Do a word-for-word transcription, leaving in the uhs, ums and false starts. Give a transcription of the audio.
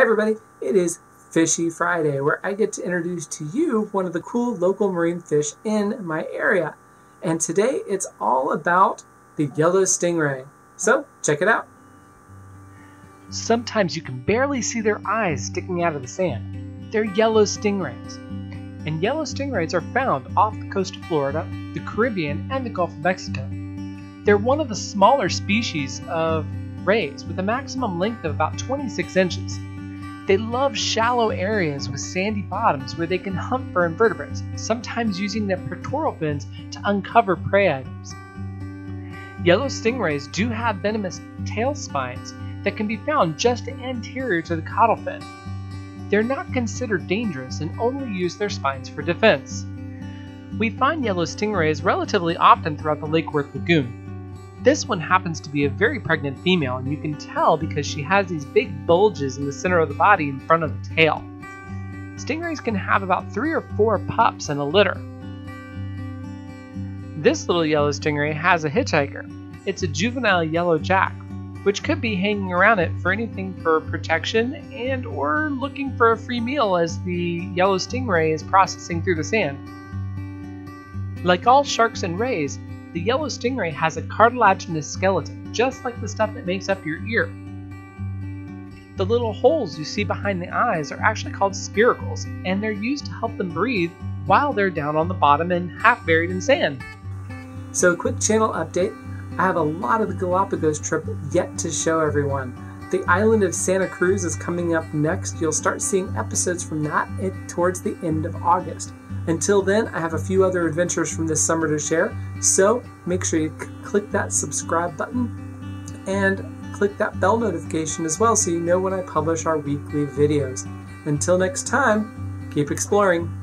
Hi everybody, it is Fishy Friday, where I get to introduce to you one of the cool local marine fish in my area. And today it's all about the yellow stingray. So check it out. Sometimes you can barely see their eyes sticking out of the sand. They're yellow stingrays. And yellow stingrays are found off the coast of Florida, the Caribbean, and the Gulf of Mexico. They're one of the smaller species of rays with a maximum length of about twenty-six inches. They love shallow areas with sandy bottoms where they can hunt for invertebrates, sometimes using their pectoral fins to uncover prey items. Yellow stingrays do have venomous tail spines that can be found just anterior to the caudal fin. They're not considered dangerous and only use their spines for defense. We find yellow stingrays relatively often throughout the Lake Worth Lagoon. This one happens to be a very pregnant female, and you can tell because she has these big bulges in the center of the body in front of the tail. Stingrays can have about three or four pups in a litter. This little yellow stingray has a hitchhiker. It's a juvenile yellow jack, which could be hanging around it for anything for protection and or looking for a free meal as the yellow stingray is processing through the sand. Like all sharks and rays, the yellow stingray has a cartilaginous skeleton, just like the stuff that makes up your ear. The little holes you see behind the eyes are actually called spiracles, and they're used to help them breathe while they're down on the bottom and half buried in sand. So a quick channel update. I have a lot of the Galapagos trip yet to show everyone. The island of Santa Cruz is coming up next. You'll start seeing episodes from that towards the end of August. Until then, I have a few other adventures from this summer to share, so make sure you click that subscribe button and click that bell notification as well so you know when I publish our weekly videos. Until next time, keep exploring.